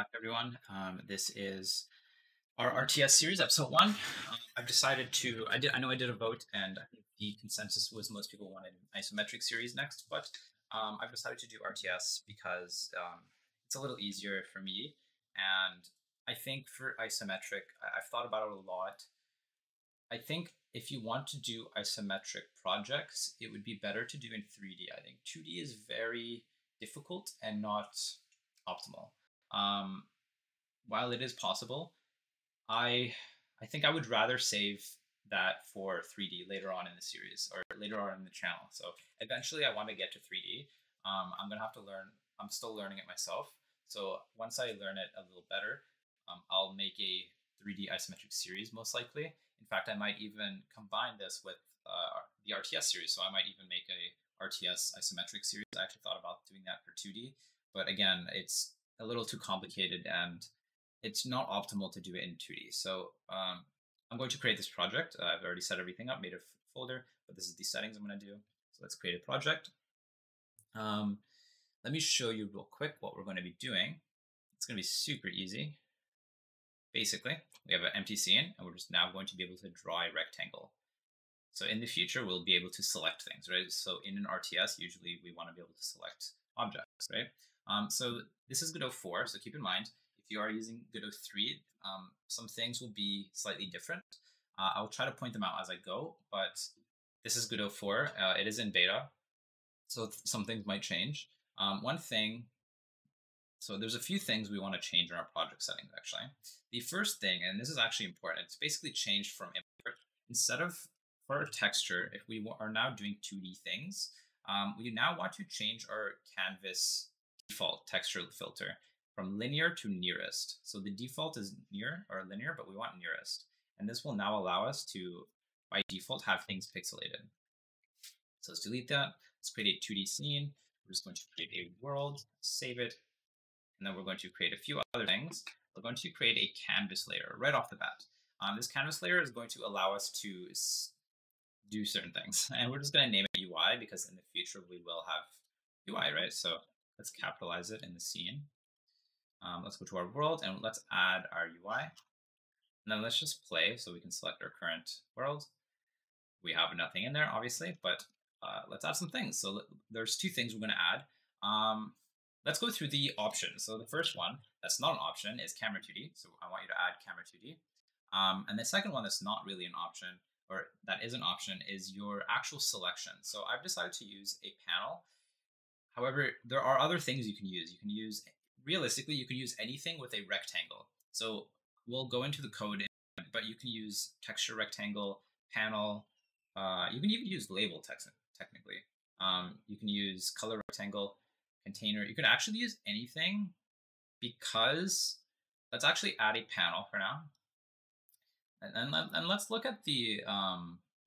back, everyone. This is our RTS series, episode 1. I've decided to, I know I did a vote, and I think the consensus was most people wanted an isometric series next, but I've decided to do RTS because it's a little easier for me, and I think for isometric, I've thought about it a lot. I think if you want to do isometric projects, it would be better to do in 3D. I think 2D is very difficult and not optimal. While it is possible, I think I would rather save that for 3D later on in the series or later on in the channel. So eventually I want to get to 3D. I'm going to have to learn. I'm still learning it myself. So once I learn it a little better, I'll make a 3D isometric series most likely. In fact, I might even combine this with the RTS series. So I might even make a RTS isometric series. I actually thought about doing that for 2D, but again, it's a little too complicated and it's not optimal to do it in 2D. So I'm going to create this project. I've already set everything up, made a folder, but this is the settings I'm going to do. So let's create a project. Let me show you real quick what we're going to be doing. It's going to be super easy. Basically, we have an empty scene and we're just now going to be able to draw a rectangle. So in the future, we'll be able to select things, right? So in an RTS, usually we want to be able to select objects, right? So this is Godot 4. So keep in mind, if you are using Godot 3, some things will be slightly different. I'll try to point them out as I go, but this is Godot 4. It is in beta, so some things might change. One thing, so there's a few things we want to change in our project settings, actually. The first thing, and this is actually important, it's basically changed from import. Instead of for our texture, if we are now doing 2D things, we now want to change our canvas default texture filter from linear to nearest. So the default is near or linear, but we want nearest. And this will now allow us to, by default, have things pixelated. So let's delete that. Let's create a 2D scene. We're just going to create a world, save it. And then we're going to create a few other things. We're going to create a canvas layer right off the bat. This canvas layer is going to allow us to do certain things. And we're just going to name it UI because in the future we will have UI, right? So let's capitalize it in the scene. Let's go to our world and let's add our UI. And then let's just play so we can select our current world. We have nothing in there, obviously, but let's add some things. So there's two things we're going to add. Let's go through the options. So the first one that's not an option is Camera2D. So I want you to add Camera2D. And the second one that's not really an option, or that is an option, is your actual selection. So I've decided to use a panel. However, there are other things you can use. You can use, realistically, you can use anything with a rectangle. So we'll go into the code, but you can use texture rectangle, panel. You can even use label text, technically. You can use color rectangle, container. You can actually use anything because let's actually add a panel for now. And let's look at the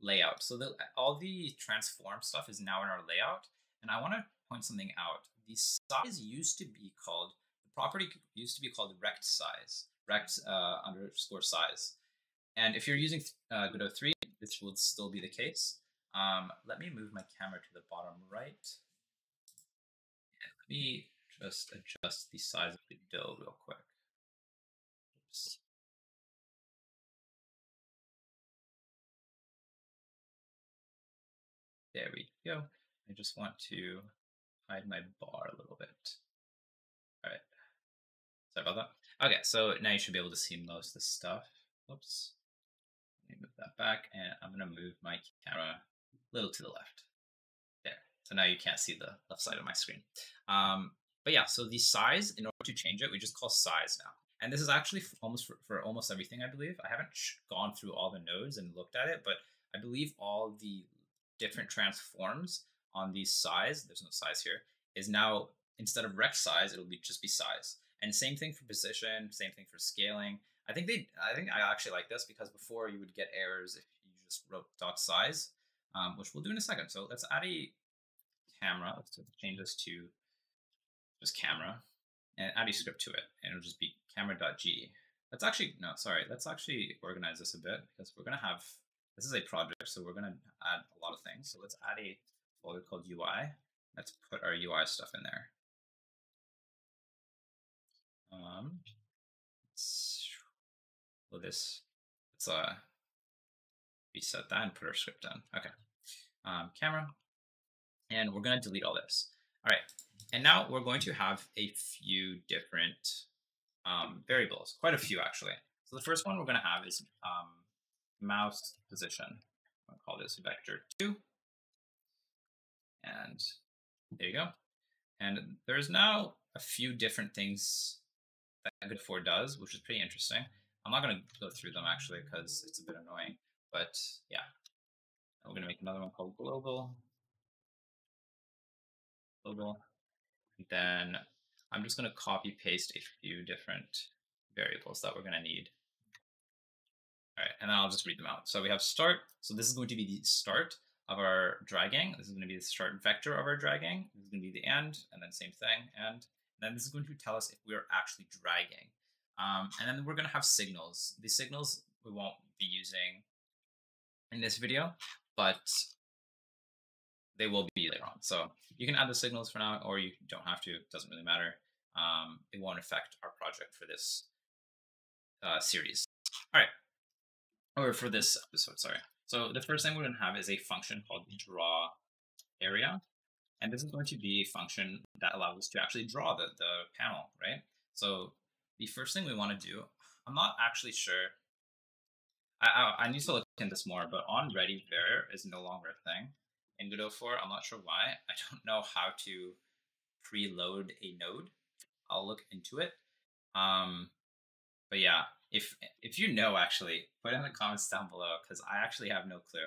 layout. So all the transform stuff is now in our layout. And I want to point something out. The size used to be called, the property used to be called rect size, rect underscore size. And if you're using Godot 3, this will still be the case. Let me move my camera to the bottom right. And let me just adjust the size of the dough real quick. Oops. There we go. I just want to hide my bar a little bit. All right. Sorry about that. Okay, so now you should be able to see most of this stuff. Oops. Let me move that back, and I'm going to move my camera a little to the left. There. So now you can't see the left side of my screen. But yeah, so the size, in order to change it, we just call size now. And this is actually for almost everything, I believe. I haven't gone through all the nodes and looked at it, but I believe all the different transforms on the size, there's no size here, is now, instead of rect size, it'll be just be size. And same thing for position, same thing for scaling. I actually like this because before you would get errors if you just wrote dot size, which we'll do in a second. So let's add a camera. Let's change this to just camera and add a script to it. And it'll just be camera.g. Let's actually, no, sorry. Let's actually organize this a bit because we're going to have, this is a project, so we're going to add a lot of things. So let's add a folder called UI. Let's put our UI stuff in there. Well, this, let's reset that and put our script down. Okay, camera, and we're gonna delete all this. All right, and now we're going to have a few different variables, quite a few actually. So the first one we're gonna have is mouse position. I'm gonna call this Vector2, and there you go. And there's now a few different things that Godot 4 does, which is pretty interesting. I'm not going to go through them actually because it's a bit annoying, but yeah. And we're going to make another one called global. Then I'm just going to copy paste a few different variables that we're going to need. All right, and then I'll just read them out. So we have start. So this is going to be the start of our dragging. This is going to be the start vector of our dragging. This is going to be the end, and then same thing, and then this is going to tell us if we are actually dragging. And then we're going to have signals. These signals we won't be using in this video, but they will be later on. So you can add the signals for now, or you don't have to. It doesn't really matter. It won't affect our project for this series. All right. Or for this episode, sorry. So the first thing we're going to have is a function called draw area. And this is going to be a function that allows us to actually draw the panel, right? So the first thing we want to do, I'm not actually sure. I need to look into this more, but on ready there is no longer a thing in Godot 4. I'm not sure why. I don't know how to preload a node. I'll look into it. But yeah, if you know, actually, put it in the comments down below because I actually have no clue.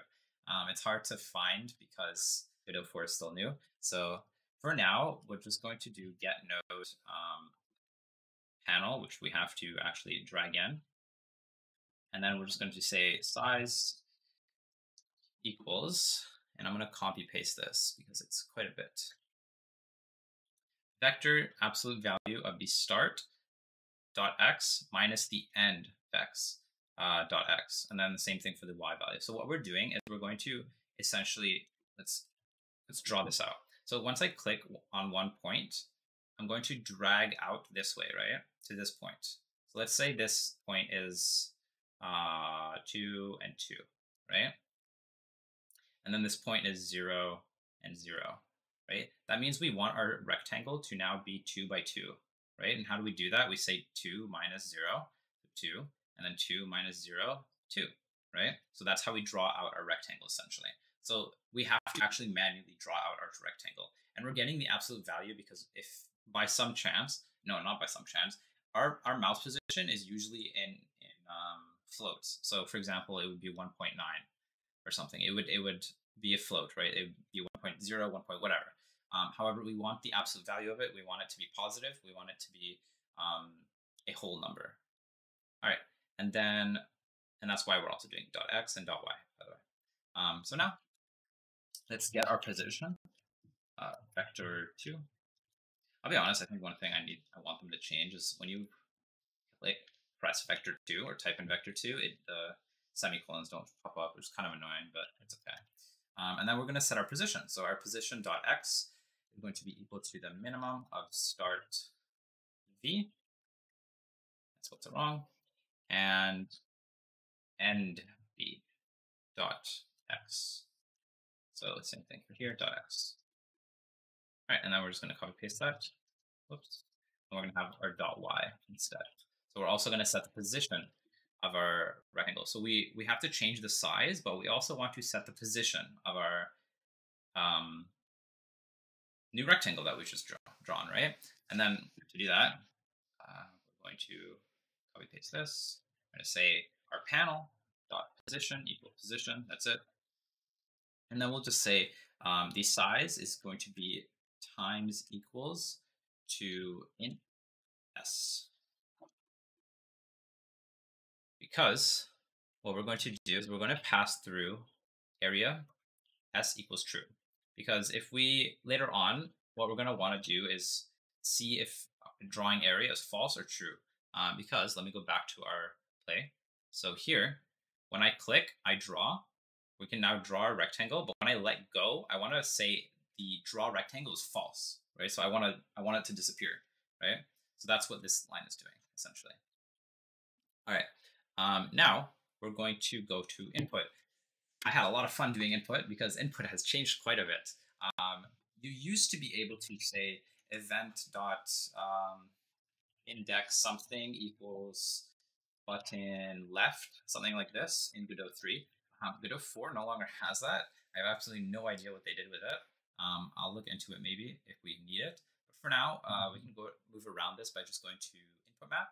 It's hard to find because Godot 4 is still new. So for now, we're just going to do get node. Panel, which we have to actually drag in. And then we're just going to say size equals, and I'm going to copy paste this because it's quite a bit. Vector absolute value of the start dot x minus the end x dot x. And then the same thing for the y value. So what we're doing is we're going to essentially, let's draw this out. So once I click on one point, I'm going to drag out this way, right? To this point. So let's say this point is 2 and 2, right? And then this point is 0 and 0, right? That means we want our rectangle to now be 2 by 2, right? And how do we do that? We say 2 minus 0, 2, and then 2 minus 0, 2, right? So that's how we draw out our rectangle essentially. So we have to actually manually draw out our rectangle, and we're getting the absolute value because if by some chance, no, not by some chance, our mouse position is usually in floats. So for example, it would be 1.9 or something. It would be a float, right? It would be 1.0, 1. Whatever. However, we want the absolute value of it. We want it to be positive. We want it to be a whole number. All right, and that's why we're also doing .x and .y, by the way. So now let's get our position. Vector2. I'll be honest, I think one thing I want them to change is when you like press Vector2 or type in Vector2, the semicolons don't pop up, which is kind of annoying, but it's okay. And then we're going to set our position. So our position dot x is going to be equal to the minimum of start v. That's what's wrong, and end v dot x. So same thing for here dot x. All right, and then we're just going to copy paste that. Whoops. And we're going to have our dot y instead. So we're also going to set the position of our rectangle. So we have to change the size, but we also want to set the position of our new rectangle that we just drawn, right? And then to do that, we're going to copy paste this. We're going to say our panel dot position equal position. That's it. And then we'll just say the size is going to be times equals to int s. Because what we're going to do is we're going to pass through area s equals true. Because if we later on, what we're going to want to do is see if drawing area is false or true. Because let me go back to our play. So here, when I click, I draw. We can now draw a rectangle, but when I let go, I want to say the draw rectangle is false, right? So I want it to disappear, right? So So that's what this line is doing, essentially. All right, now we're going to go to input. I had a lot of fun doing input because input has changed quite a bit. You used to be able to say event.index something equals button left, something like this in Godot 3. Godot 4 no longer has that. I have absolutely no idea what they did with it. I'll look into it maybe if we need it. But for now, we can go move around this by just going to input map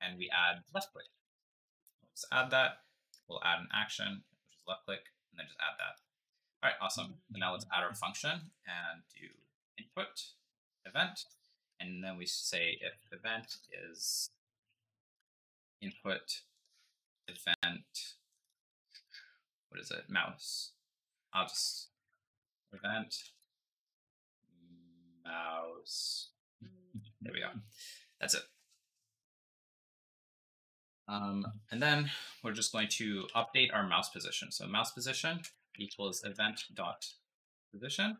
and we add left click. Let's add that. We'll add an action, which is left click, and then just add that. All right, awesome. And now let's add our function and do input event. And then we say if event is input event, what is it? Mouse. I'll just event mouse. There we go. That's it. And then we're just going to update our mouse position. So mouse position equals event dot position,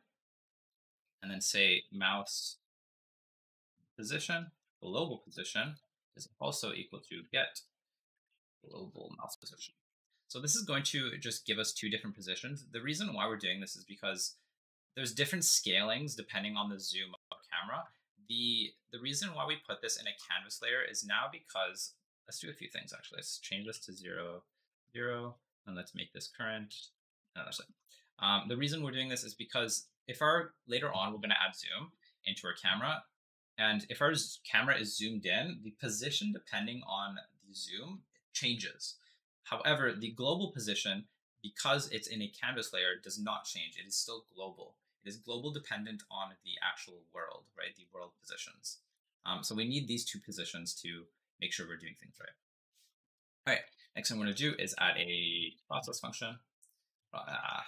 and then say mouse position global position is also equal to get global mouse position. So this is going to just give us two different positions. The reason why we're doing this is because there's different scalings depending on the zoom of camera. The reason why we put this in a canvas layer is now because let's do a few things actually. Let's change this to 0, 0, and let's make this current. No, that's it. The reason we're doing this is because if our later on we're going to add zoom into our camera, and if our camera is zoomed in, the position depending on the zoom changes. However, the global position, because it's in a canvas layer, does not change. It is still global. It is global dependent on the actual world, right? The world positions. So we need these two positions to make sure we're doing things right. All right, next thing I'm going to do is add a process function. I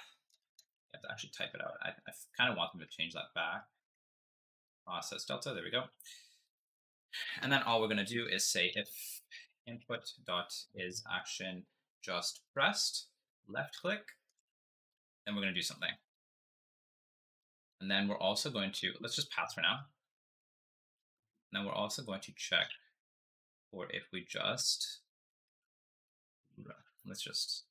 have to actually type it out. I kind of want them to change that back. Process delta, there we go. And then all we're going to do is say if input dot is action just pressed, left click, then we're going to do something. And then we're also going to, let's just pass for now. And then we're also going to check for if we just, let's just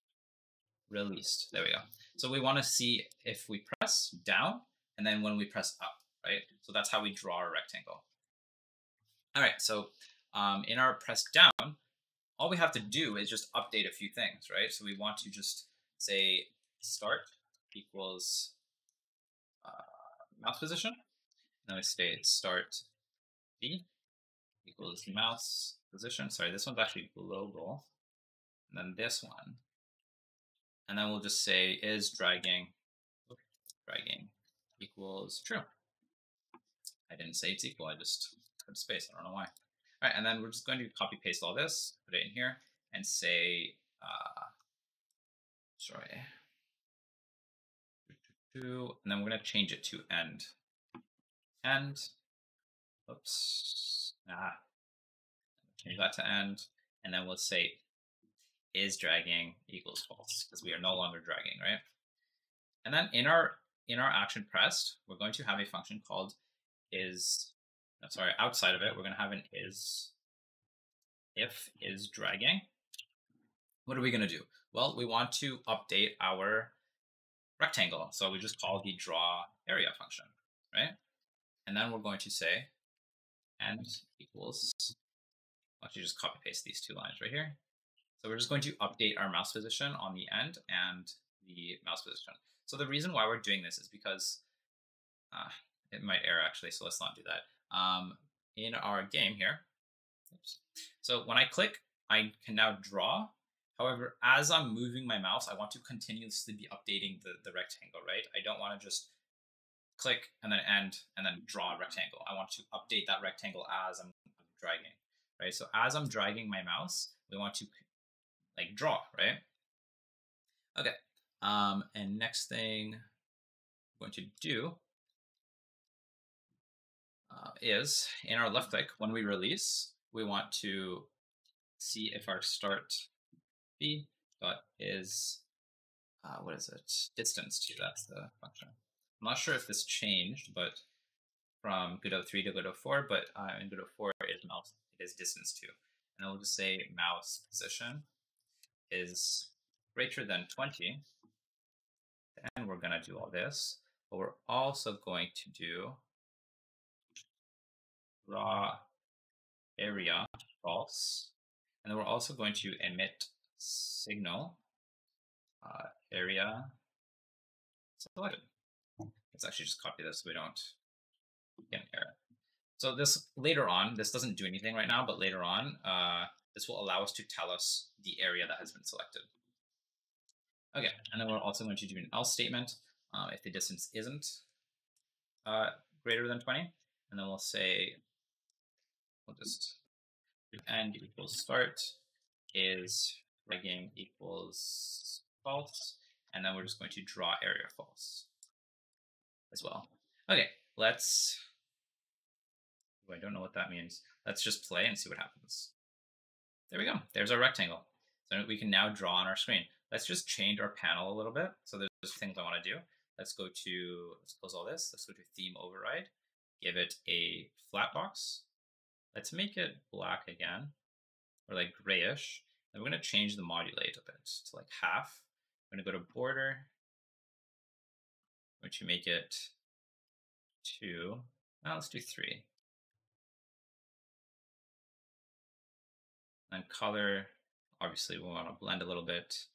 released. There we go. So we want to see if we press down and then when we press up, right? So that's how we draw our rectangle. All right. So in our press down, all we have to do is just update a few things, right? So we want to just say start equals mouse position. Now we say start D equals mouse position. Sorry, this one's actually global. And then this one. And then we'll just say is dragging equals true. I didn't say it's equal. I just put space. I don't know why. All right, and then we're just going to copy paste all this, put it in here, and say, sorry, and then we're going to change it to end. End. Oops. Change that to end, and then we'll say is dragging equals false because we are no longer dragging, right? And then in our action pressed, we're going to have a function called is, I'm sorry, outside of it, we're going to have an is, if is dragging. What are we going to do? Well, we want to update our rectangle. So we just call the draw area function, right? And then we're going to say end equals, I'll actually just copy paste these two lines right here. So we're just going to update our mouse position on the end and the mouse position. So the reason why we're doing this is because it might error actually, so let's not do that. In our game here, oops. So when I click, I can now draw. However, as I'm moving my mouse, I want to continuously be updating the rectangle, right? I don't want to just click and then end and then draw a rectangle. I want to update that rectangle as I'm dragging, right? So as I'm dragging my mouse, we want to like draw, right? Okay. And next thing I'm going to do is in our left click, when we release, we want to see if our start B dot is what is it? Distance to, that's the function. I'm not sure if this changed, but from Godot 3 to Godot 4, but in Godot 4 it his mouse, his distance to. And I'll just say mouse position is greater than 20. And we're going to do all this, but we're also going to do raw area false. And then we're also going to emit signal area selected. Let's actually just copy this so we don't get an error. So this later on, this doesn't do anything right now, but later on, this will allow us to tell us the area that has been selected. Okay, and then we're also going to do an else statement if the distance isn't greater than 20. And then we'll say, we'll just do end equals start is rigging equals false. And then we're just going to draw area false as well. Okay, let's, I don't know what that means. Let's just play and see what happens. There we go, there's our rectangle. So we can now draw on our screen. Let's just change our panel a little bit. So there's things I want to do. Let's go to, let's close all this. Let's go to theme override, give it a flat box. Let's make it black again, or like grayish. And we're going to change the modulate a bit to like half. I'm going to go to border. I'm going to make it 2. Now let's do 3. And color, obviously we'll want to blend a little bit.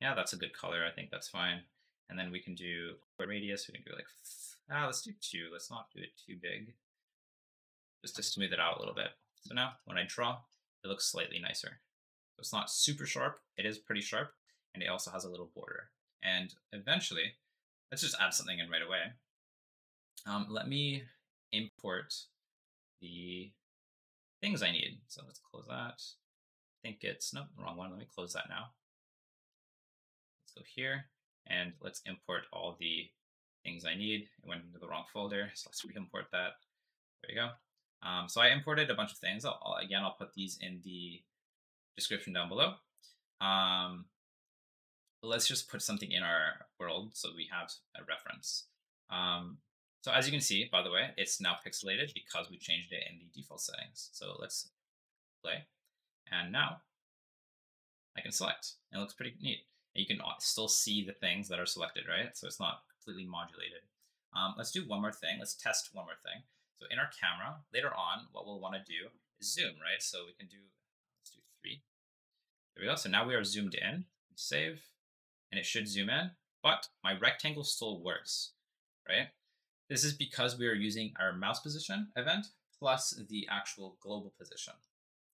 Yeah, that's a good color. I think that's fine. And then we can do radius. We can do like, let's do 2. Let's not do it too big. Just to smooth it out a little bit. So now when I draw, it looks slightly nicer. So it's not super sharp. It is pretty sharp. And it also has a little border. And eventually, let's just add something in right away. Let me import the things I need. So let's close that. I think it's, nope, wrong one. Let me close that now. Let's go here and let's import all the things I need. It went into the wrong folder, so let's re-import that. There you go. So I imported a bunch of things. I'll put these in the description down below. Let's just put something in our world so we have a reference. So as you can see, by the way, it's now pixelated because we changed it in the default settings. So let's play. And now I can select. It looks pretty neat. And you can still see the things that are selected, right? So it's not completely modulated. Let's do one more thing. Let's test one more thing. So in our camera, later on, what we'll want to do is zoom, right? So we can do, let's do 3. There we go. So now we are zoomed in. Save. And it should zoom in, but my rectangle still works, right? This is because we are using our mouse position event plus the actual global position,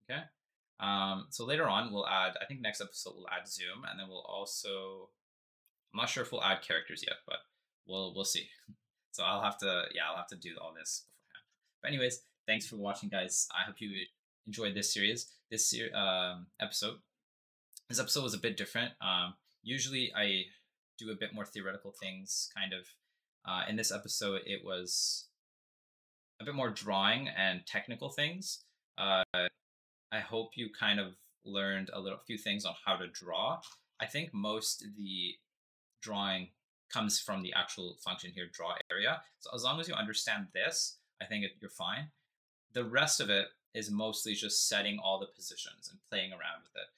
okay? So later on, we'll add, I think next episode, we'll add zoom, and then we'll also, I'm not sure if we'll add characters yet, but we'll see. So I'll have to, I'll have to do all this beforehand. But anyways, thanks for watching, guys. I hope you enjoyed this series, this episode. This episode was a bit different. Usually I do a bit more theoretical things, kind of. In this episode, it was a bit more drawing and technical things. I hope you kind of learned a few things on how to draw. I think most of the drawing comes from the actual function here, draw area. So as long as you understand this, I think you're fine. The rest of it is mostly just setting all the positions and playing around with it.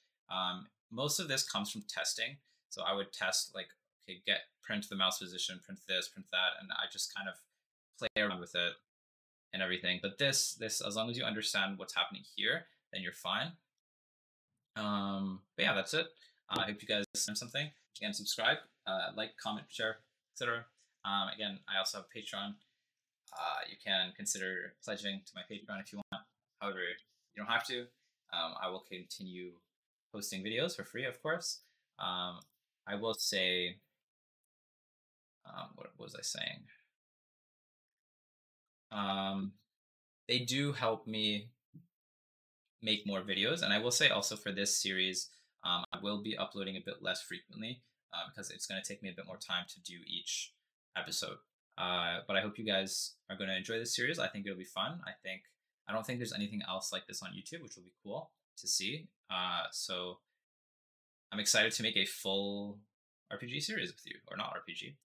Most of this comes from testing. So I would test like, okay, print the mouse position, print this, print that. And I just kind of play around with it and everything. But this, as long as you understand what's happening here, then you're fine. But yeah, that's it. I hope you guys learned something. Again, subscribe, like, comment, share, etc. Again, I also have Patreon. You can consider pledging to my Patreon if you want. However, you don't have to. I will continue posting videos for free, of course. I will say, what was I saying? They do help me make more videos. And I will say also for this series, I will be uploading a bit less frequently because it's going to take me a bit more time to do each episode. But I hope you guys are going to enjoy this series. I think it'll be fun. I don't think there's anything else like this on YouTube, which will be cool to see. So I'm excited to make a full RPG series with you, or not RPG,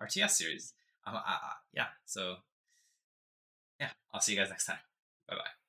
RTS series. So yeah, I'll see you guys next time. Bye-bye.